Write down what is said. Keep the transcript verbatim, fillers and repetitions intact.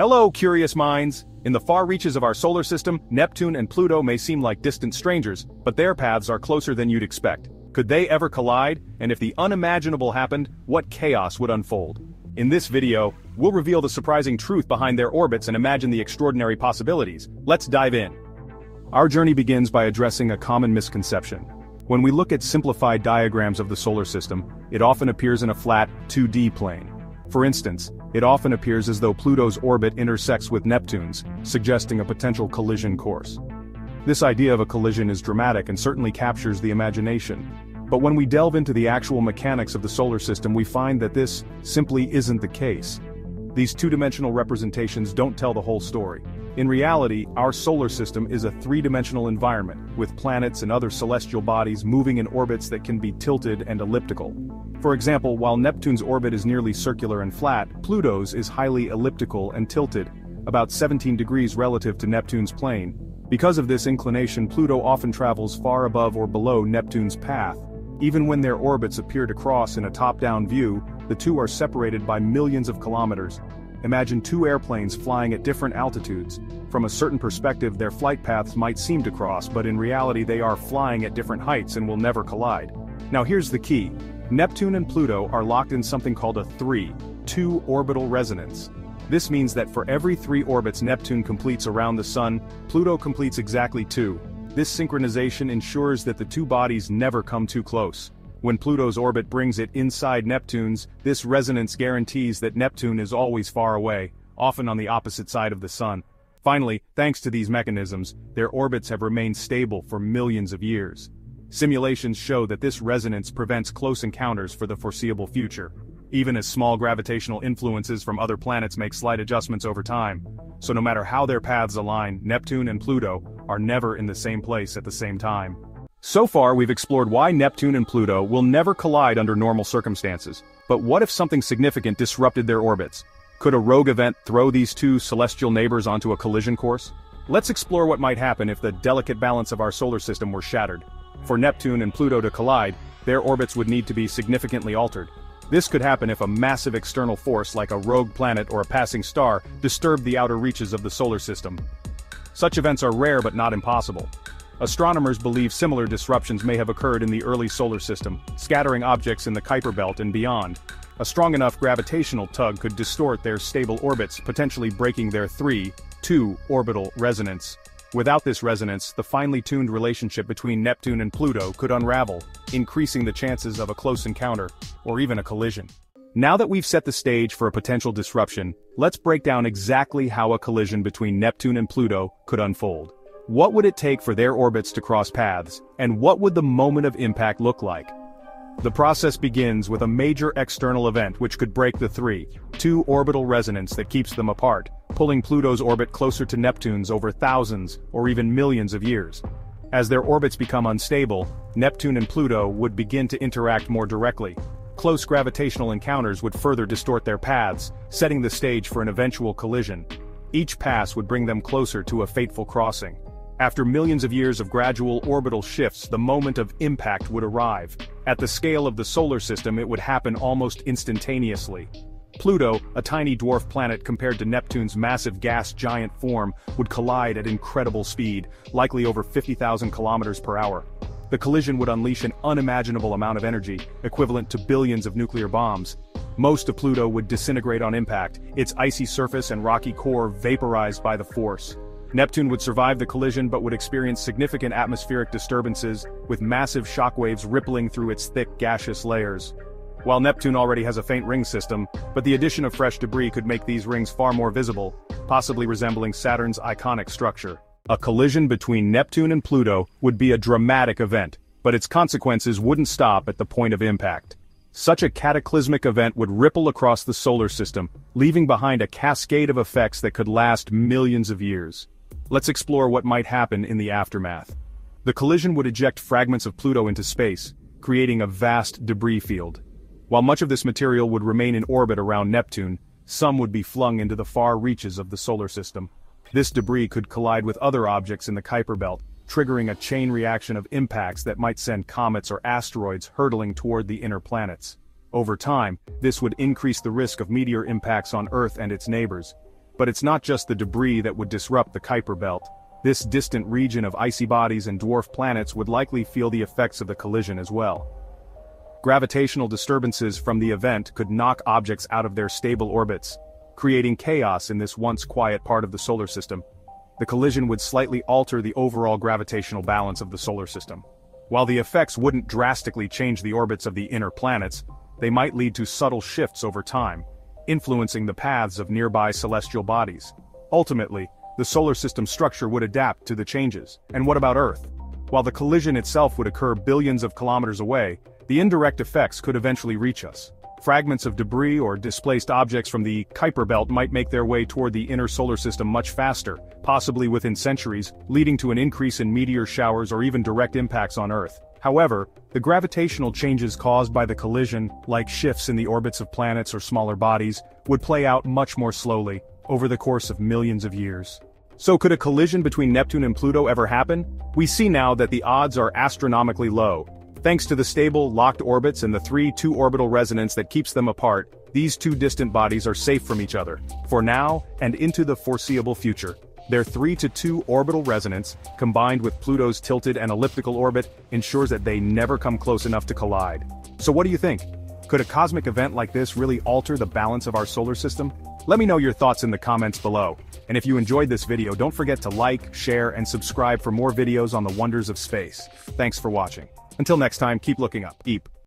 Hello, curious minds! In the far reaches of our solar system, Neptune and Pluto may seem like distant strangers, but their paths are closer than you'd expect. Could they ever collide? And if the unimaginable happened, what chaos would unfold? In this video, we'll reveal the surprising truth behind their orbits and imagine the extraordinary possibilities. Let's dive in. Our journey begins by addressing a common misconception. When we look at simplified diagrams of the solar system, it often appears in a flat, two D plane. For instance, it often appears as though Pluto's orbit intersects with Neptune's, suggesting a potential collision course. This idea of a collision is dramatic and certainly captures the imagination. But when we delve into the actual mechanics of the solar system, we find that this simply isn't the case. These two-dimensional representations don't tell the whole story. In reality, our solar system is a three-dimensional environment, with planets and other celestial bodies moving in orbits that can be tilted and elliptical. For example, while Neptune's orbit is nearly circular and flat, Pluto's is highly elliptical and tilted, about seventeen degrees relative to Neptune's plane. Because of this inclination, Pluto often travels far above or below Neptune's path. Even when their orbits appear to cross in a top-down view, the two are separated by millions of kilometers. Imagine two airplanes flying at different altitudes. From a certain perspective, their flight paths might seem to cross, but in reality they are flying at different heights and will never collide. Now here's the key. Neptune and Pluto are locked in something called a three two orbital resonance. This means that for every three orbits Neptune completes around the Sun, Pluto completes exactly two. This synchronization ensures that the two bodies never come too close. When Pluto's orbit brings it inside Neptune's, this resonance guarantees that Neptune is always far away, often on the opposite side of the Sun. Finally, thanks to these mechanisms, their orbits have remained stable for millions of years. Simulations show that this resonance prevents close encounters for the foreseeable future, even as small gravitational influences from other planets make slight adjustments over time. So no matter how their paths align, Neptune and Pluto are never in the same place at the same time. So far, we've explored why Neptune and Pluto will never collide under normal circumstances. But what if something significant disrupted their orbits? Could a rogue event throw these two celestial neighbors onto a collision course? Let's explore what might happen if the delicate balance of our solar system were shattered. For Neptune and Pluto to collide, their orbits would need to be significantly altered. This could happen if a massive external force like a rogue planet or a passing star disturbed the outer reaches of the solar system. Such events are rare but not impossible. Astronomers believe similar disruptions may have occurred in the early solar system, scattering objects in the Kuiper Belt and beyond. A strong enough gravitational tug could distort their stable orbits, potentially breaking their three two orbital resonance. Without this resonance, the finely tuned relationship between Neptune and Pluto could unravel, increasing the chances of a close encounter, or even a collision. Now that we've set the stage for a potential disruption, let's break down exactly how a collision between Neptune and Pluto could unfold. What would it take for their orbits to cross paths, and what would the moment of impact look like? The process begins with a major external event which could break the three two orbital resonance that keeps them apart, pulling Pluto's orbit closer to Neptune's over thousands or even millions of years. As their orbits become unstable, Neptune and Pluto would begin to interact more directly. Close gravitational encounters would further distort their paths, setting the stage for an eventual collision. Each pass would bring them closer to a fateful crossing. After millions of years of gradual orbital shifts, the moment of impact would arrive. At the scale of the solar system, it would happen almost instantaneously. Pluto, a tiny dwarf planet compared to Neptune's massive gas giant form, would collide at incredible speed, likely over fifty thousand kilometers per hour. The collision would unleash an unimaginable amount of energy, equivalent to billions of nuclear bombs. Most of Pluto would disintegrate on impact, its icy surface and rocky core vaporized by the force. Neptune would survive the collision but would experience significant atmospheric disturbances, with massive shockwaves rippling through its thick gaseous layers. While Neptune already has a faint ring system, but the addition of fresh debris could make these rings far more visible, possibly resembling Saturn's iconic structure. A collision between Neptune and Pluto would be a dramatic event, but its consequences wouldn't stop at the point of impact. Such a cataclysmic event would ripple across the solar system, leaving behind a cascade of effects that could last millions of years. Let's explore what might happen in the aftermath. The collision would eject fragments of Pluto into space, creating a vast debris field. While much of this material would remain in orbit around Neptune, some would be flung into the far reaches of the solar system. This debris could collide with other objects in the Kuiper Belt, triggering a chain reaction of impacts that might send comets or asteroids hurtling toward the inner planets. Over time, this would increase the risk of meteor impacts on Earth and its neighbors. But it's not just the debris that would disrupt the Kuiper Belt. This distant region of icy bodies and dwarf planets would likely feel the effects of the collision as well. Gravitational disturbances from the event could knock objects out of their stable orbits, creating chaos in this once quiet part of the solar system. The collision would slightly alter the overall gravitational balance of the solar system. While the effects wouldn't drastically change the orbits of the inner planets, they might lead to subtle shifts over time, influencing the paths of nearby celestial bodies. Ultimately, the solar system structure would adapt to the changes. And what about Earth? While the collision itself would occur billions of kilometers away, the indirect effects could eventually reach us. Fragments of debris or displaced objects from the Kuiper Belt might make their way toward the inner solar system much faster, possibly within centuries, leading to an increase in meteor showers or even direct impacts on Earth. However, the gravitational changes caused by the collision, like shifts in the orbits of planets or smaller bodies, would play out much more slowly, over the course of millions of years. So could a collision between Neptune and Pluto ever happen? We see now that the odds are astronomically low. Thanks to the stable, locked orbits and the three two orbital resonance that keeps them apart, these two distant bodies are safe from each other, for now, and into the foreseeable future. Their three to two orbital resonance, combined with Pluto's tilted and elliptical orbit, ensures that they never come close enough to collide. So what do you think? Could a cosmic event like this really alter the balance of our solar system? Let me know your thoughts in the comments below. And if you enjoyed this video, don't forget to like, share, and subscribe for more videos on the wonders of space. Thanks for watching. Until next time, keep looking up. Eep.